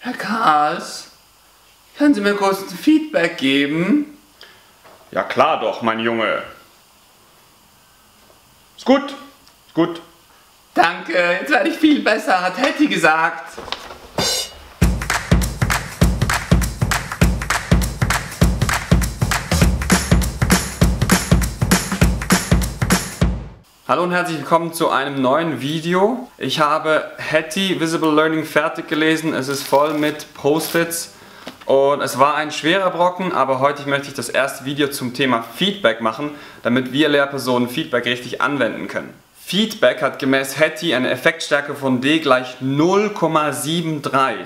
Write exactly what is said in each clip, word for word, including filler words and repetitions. Herr Karls, können Sie mir kurz ein Feedback geben? Ja klar doch, mein Junge. Ist gut, ist gut. Danke, jetzt werde ich viel besser, hat Hattie gesagt. Hallo und herzlich willkommen zu einem neuen Video. Ich habe Hattie Visible Learning fertig gelesen. Es ist voll mit Post-its und es war ein schwerer Brocken, aber heute möchte ich das erste Video zum Thema Feedback machen, damit wir Lehrpersonen Feedback richtig anwenden können. Feedback hat gemäß Hattie eine Effektstärke von D gleich null Komma sieben drei.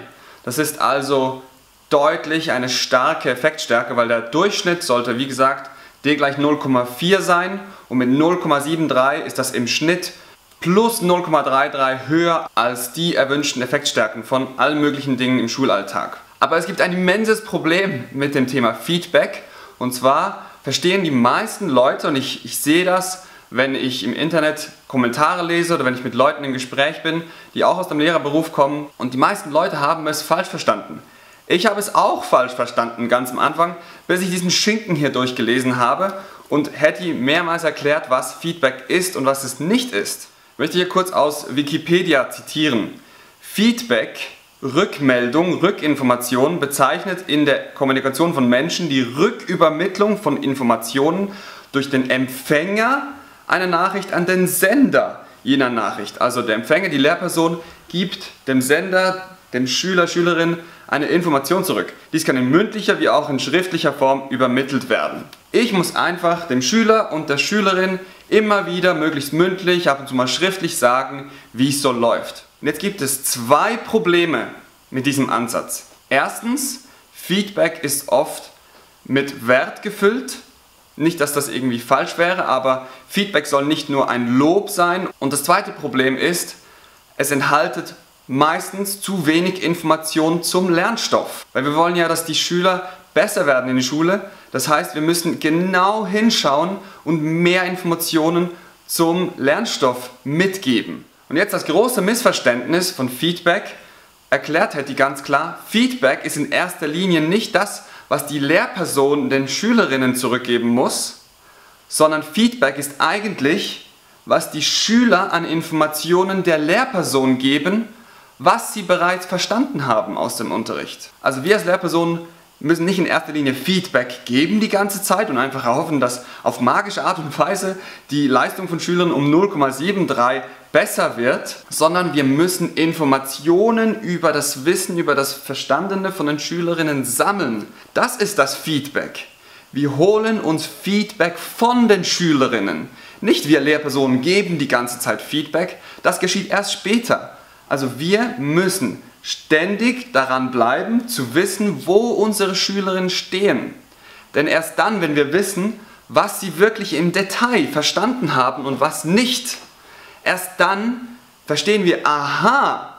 Das ist also deutlich eine starke Effektstärke, weil der Durchschnitt sollte, wie gesagt, D gleich null Komma vier sein und mit null Komma sieben drei ist das im Schnitt plus null Komma drei drei höher als die erwünschten Effektstärken von allen möglichen Dingen im Schulalltag. Aber es gibt ein immenses Problem mit dem Thema Feedback, und zwar verstehen die meisten Leute, und ich, ich sehe das, wenn ich im Internet Kommentare lese oder wenn ich mit Leuten im Gespräch bin, die auch aus dem Lehrerberuf kommen, und die meisten Leute haben es falsch verstanden. Ich habe es auch falsch verstanden, ganz am Anfang, bis ich diesen Schinken hier durchgelesen habe und Hattie mehrmals erklärt, was Feedback ist und was es nicht ist. Ich möchte hier kurz aus Wikipedia zitieren. Feedback, Rückmeldung, Rückinformation, bezeichnet in der Kommunikation von Menschen die Rückübermittlung von Informationen durch den Empfänger einer Nachricht an den Sender jener Nachricht. Also der Empfänger, die Lehrperson, gibt dem Sender, dem Schüler, Schülerin eine Information zurück. Dies kann in mündlicher wie auch in schriftlicher Form übermittelt werden. Ich muss einfach dem Schüler und der Schülerin immer wieder, möglichst mündlich, ab und zu mal schriftlich sagen, wie es so läuft. Und jetzt gibt es zwei Probleme mit diesem Ansatz. Erstens, Feedback ist oft mit Wert gefüllt. Nicht, dass das irgendwie falsch wäre, aber Feedback soll nicht nur ein Lob sein. Und das zweite Problem ist, es enthaltet meistens zu wenig Informationen zum Lernstoff. Weil wir wollen ja, dass die Schüler besser werden in der Schule. Das heißt, wir müssen genau hinschauen und mehr Informationen zum Lernstoff mitgeben. Und jetzt das große Missverständnis von Feedback. Erklärt Hattie ganz klar, Feedback ist in erster Linie nicht das, was die Lehrperson den Schülerinnen zurückgeben muss, sondern Feedback ist eigentlich, was die Schüler an Informationen der Lehrperson geben, was sie bereits verstanden haben aus dem Unterricht. Also wir als Lehrpersonen müssen nicht in erster Linie Feedback geben die ganze Zeit und einfach erhoffen, dass auf magische Art und Weise die Leistung von Schülern um null Komma sieben drei besser wird, sondern wir müssen Informationen über das Wissen, über das Verstandene von den Schülerinnen sammeln. Das ist das Feedback. Wir holen uns Feedback von den Schülerinnen. Nicht wir Lehrpersonen geben die ganze Zeit Feedback, das geschieht erst später. Also wir müssen ständig daran bleiben, zu wissen, wo unsere Schülerinnen stehen. Denn erst dann, wenn wir wissen, was sie wirklich im Detail verstanden haben und was nicht, erst dann verstehen wir, aha,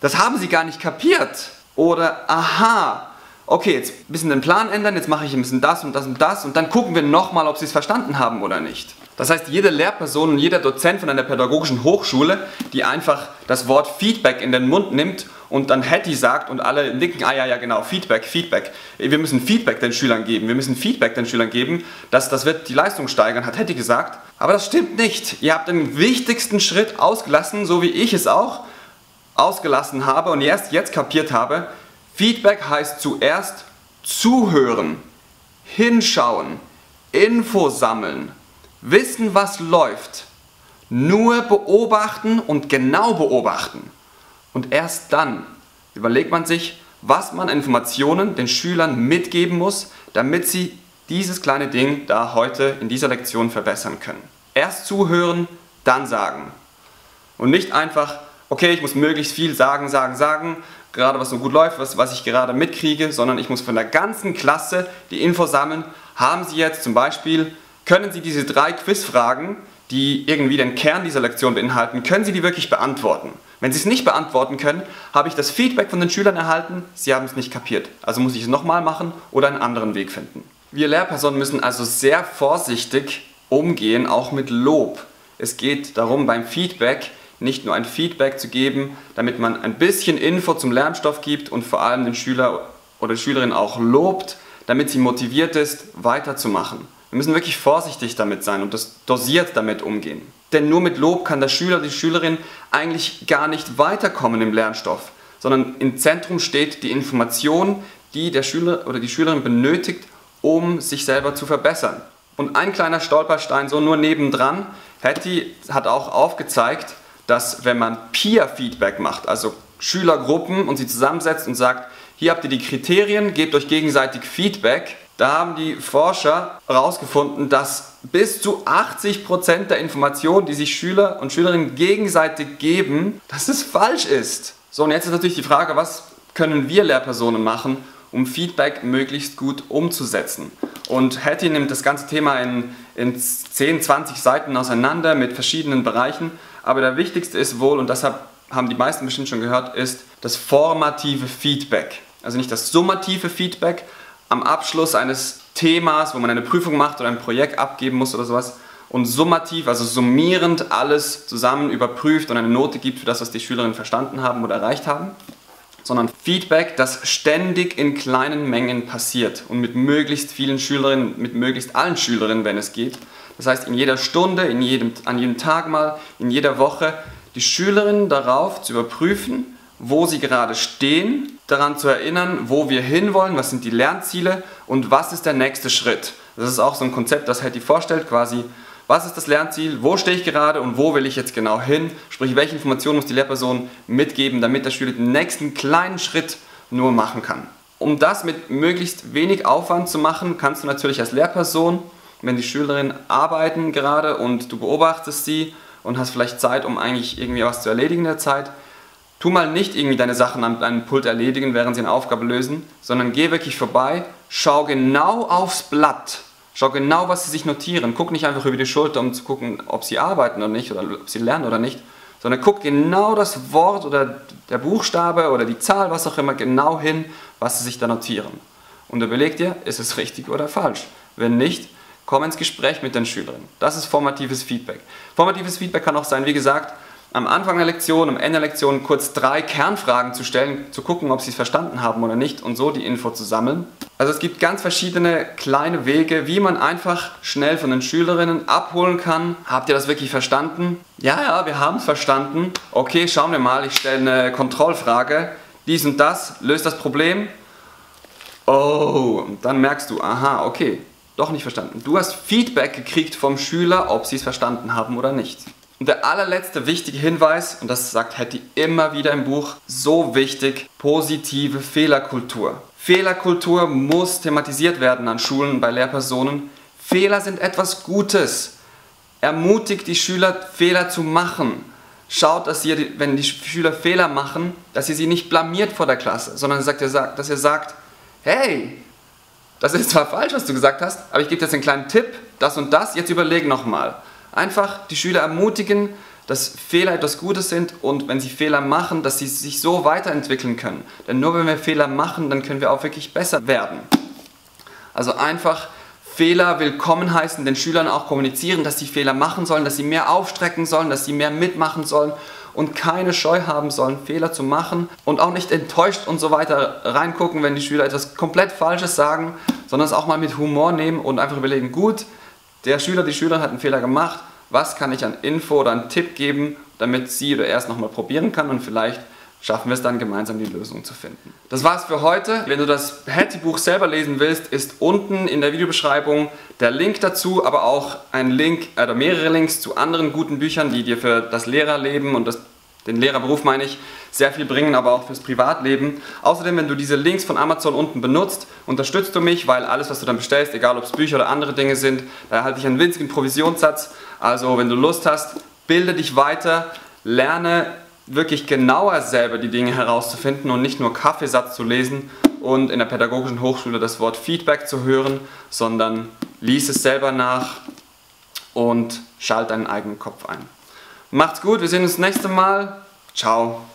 das haben sie gar nicht kapiert. Oder aha, okay, jetzt ein bisschen den Plan ändern, jetzt mache ich ein bisschen das und das und das und dann gucken wir nochmal, ob sie es verstanden haben oder nicht. Das heißt, jede Lehrperson und jeder Dozent von einer pädagogischen Hochschule, die einfach das Wort Feedback in den Mund nimmt und dann Hattie sagt und alle nicken, ah ja, ja genau, Feedback, Feedback, wir müssen Feedback den Schülern geben, wir müssen Feedback den Schülern geben, das, das wird die Leistung steigern, hat Hattie gesagt. Aber das stimmt nicht. Ihr habt den wichtigsten Schritt ausgelassen, so wie ich es auch ausgelassen habe und erst jetzt kapiert habe. Feedback heißt zuerst zuhören, hinschauen, Info sammeln. Wissen, was läuft, nur beobachten und genau beobachten. Und erst dann überlegt man sich, was man Informationen den Schülern mitgeben muss, damit sie dieses kleine Ding da heute in dieser Lektion verbessern können. Erst zuhören, dann sagen. Und nicht einfach, okay, ich muss möglichst viel sagen, sagen, sagen, gerade was so gut läuft, was, was ich gerade mitkriege, sondern ich muss von der ganzen Klasse die Info sammeln. Haben Sie jetzt zum Beispiel... Können Sie diese drei Quizfragen, die irgendwie den Kern dieser Lektion beinhalten, können Sie die wirklich beantworten? Wenn Sie es nicht beantworten können, habe ich das Feedback von den Schülern erhalten, Sie haben es nicht kapiert. Also muss ich es nochmal machen oder einen anderen Weg finden. Wir Lehrpersonen müssen also sehr vorsichtig umgehen, auch mit Lob. Es geht darum, beim Feedback nicht nur ein Feedback zu geben, damit man ein bisschen Info zum Lernstoff gibt und vor allem den Schüler oder die Schülerin auch lobt, damit sie motiviert ist, weiterzumachen. Wir müssen wirklich vorsichtig damit sein und das dosiert damit umgehen. Denn nur mit Lob kann der Schüler, die Schülerin eigentlich gar nicht weiterkommen im Lernstoff, sondern im Zentrum steht die Information, die der Schüler oder die Schülerin benötigt, um sich selber zu verbessern. Und ein kleiner Stolperstein, so nur nebendran, Hattie hat auch aufgezeigt, dass wenn man Peer-Feedback macht, also Schülergruppen und sie zusammensetzt und sagt, hier habt ihr die Kriterien, gebt euch gegenseitig Feedback, da haben die Forscher herausgefunden, dass bis zu achtzig Prozent der Informationen, die sich Schüler und Schülerinnen gegenseitig geben, dass es falsch ist. So, und jetzt ist natürlich die Frage, was können wir Lehrpersonen machen, um Feedback möglichst gut umzusetzen? Und Hattie nimmt das ganze Thema in, in zehn, zwanzig Seiten auseinander mit verschiedenen Bereichen. Aber der wichtigste ist wohl, und deshalb haben die meisten bestimmt schon gehört, ist das formative Feedback. Also nicht das summative Feedback am Abschluss eines Themas, wo man eine Prüfung macht oder ein Projekt abgeben muss oder sowas. Und summativ, also summierend alles zusammen überprüft und eine Note gibt für das, was die Schülerinnen verstanden haben oder erreicht haben. Sondern Feedback, das ständig in kleinen Mengen passiert und mit möglichst vielen Schülerinnen, mit möglichst allen Schülerinnen, wenn es geht. Das heißt, in jeder Stunde, in jedem, an jedem Tag mal, in jeder Woche die Schülerinnen darauf zu überprüfen, wo sie gerade stehen, daran zu erinnern, wo wir hinwollen, was sind die Lernziele und was ist der nächste Schritt. Das ist auch so ein Konzept, das Hattie vorstellt, quasi, was ist das Lernziel, wo stehe ich gerade und wo will ich jetzt genau hin, sprich, welche Informationen muss die Lehrperson mitgeben, damit der Schüler den nächsten kleinen Schritt nur machen kann. Um das mit möglichst wenig Aufwand zu machen, kannst du natürlich als Lehrperson, wenn die Schülerinnen arbeiten gerade und du beobachtest sie und hast vielleicht Zeit, um eigentlich irgendwie was zu erledigen in der Zeit, tu mal nicht irgendwie deine Sachen an einem Pult erledigen, während sie eine Aufgabe lösen, sondern geh wirklich vorbei, schau genau aufs Blatt. Schau genau, was sie sich notieren. Guck nicht einfach über die Schulter, um zu gucken, ob sie arbeiten oder nicht, oder ob sie lernen oder nicht, sondern guck genau das Wort oder der Buchstabe oder die Zahl, was auch immer, genau hin, was sie sich da notieren. Und überleg dir, ist es richtig oder falsch? Wenn nicht, komm ins Gespräch mit den Schülern. Das ist formatives Feedback. Formatives Feedback kann auch sein, wie gesagt, am Anfang der Lektion, am Ende der Lektion kurz drei Kernfragen zu stellen, zu gucken, ob sie es verstanden haben oder nicht und so die Info zu sammeln. Also es gibt ganz verschiedene kleine Wege, wie man einfach schnell von den Schülerinnen abholen kann. Habt ihr das wirklich verstanden? Ja, ja, wir haben es verstanden. Okay, schauen wir mal, ich stelle eine Kontrollfrage. Dies und das löst das Problem. Oh, und dann merkst du, aha, okay, doch nicht verstanden. Du hast Feedback gekriegt vom Schüler, ob sie es verstanden haben oder nicht. Und der allerletzte wichtige Hinweis, und das sagt Hattie immer wieder im Buch, so wichtig, positive Fehlerkultur. Fehlerkultur muss thematisiert werden an Schulen, bei Lehrpersonen. Fehler sind etwas Gutes. Ermutigt die Schüler, Fehler zu machen. Schaut, dass ihr, wenn die Schüler Fehler machen, dass ihr sie nicht blamiert vor der Klasse, sondern dass ihr sagt, hey, das ist zwar falsch, was du gesagt hast, aber ich gebe dir jetzt einen kleinen Tipp, das und das, jetzt überleg nochmal. Einfach die Schüler ermutigen, dass Fehler etwas Gutes sind und wenn sie Fehler machen, dass sie sich so weiterentwickeln können. Denn nur wenn wir Fehler machen, dann können wir auch wirklich besser werden. Also einfach Fehler willkommen heißen, den Schülern auch kommunizieren, dass sie Fehler machen sollen, dass sie mehr aufstrecken sollen, dass sie mehr mitmachen sollen und keine Scheu haben sollen, Fehler zu machen und auch nicht enttäuscht und so weiter reingucken, wenn die Schüler etwas komplett Falsches sagen, sondern es auch mal mit Humor nehmen und einfach überlegen, gut, der Schüler, die Schülerin hat einen Fehler gemacht, was kann ich an Info oder an Tipp geben, damit sie oder er es nochmal probieren kann und vielleicht schaffen wir es dann gemeinsam, die Lösung zu finden. Das war's für heute. Wenn du das Hattie-Buch selber lesen willst, ist unten in der Videobeschreibung der Link dazu, aber auch ein Link oder mehrere Links zu anderen guten Büchern, die dir für das Lehrerleben und das, den Lehrerberuf, meine ich, sehr viel bringen, aber auch fürs Privatleben. Außerdem, wenn du diese Links von Amazon unten benutzt, unterstützt du mich, weil alles, was du dann bestellst, egal ob es Bücher oder andere Dinge sind, da erhalte ich einen winzigen Provisionssatz. Also, wenn du Lust hast, bilde dich weiter, lerne wirklich genauer selber die Dinge herauszufinden und nicht nur Kaffeesatz zu lesen und in der pädagogischen Hochschule das Wort Feedback zu hören, sondern lies es selber nach und schalt deinen eigenen Kopf ein. Macht's gut, wir sehen uns das nächste Mal. Ciao.